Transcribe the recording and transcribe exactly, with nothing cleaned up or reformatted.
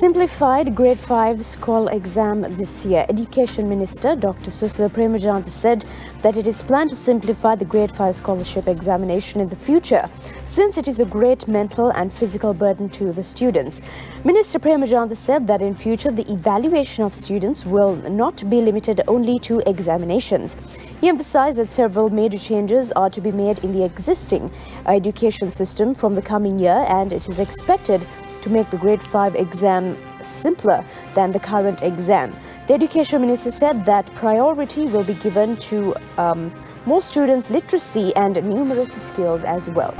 Simplified Grade five School Exam this year. Education Minister Doctor Susil Premajantha said that it is planned to simplify the Grade five scholarship examination in the future, since it is a great mental and physical burden to the students. Minister Premajantha said that in future the evaluation of students will not be limited only to examinations. He emphasized that several major changes are to be made in the existing education system from the coming year, and it is expected to make the grade five exam simpler than the current exam. The Education Minister said that priority will be given to um, more students' literacy and numeracy skills as well.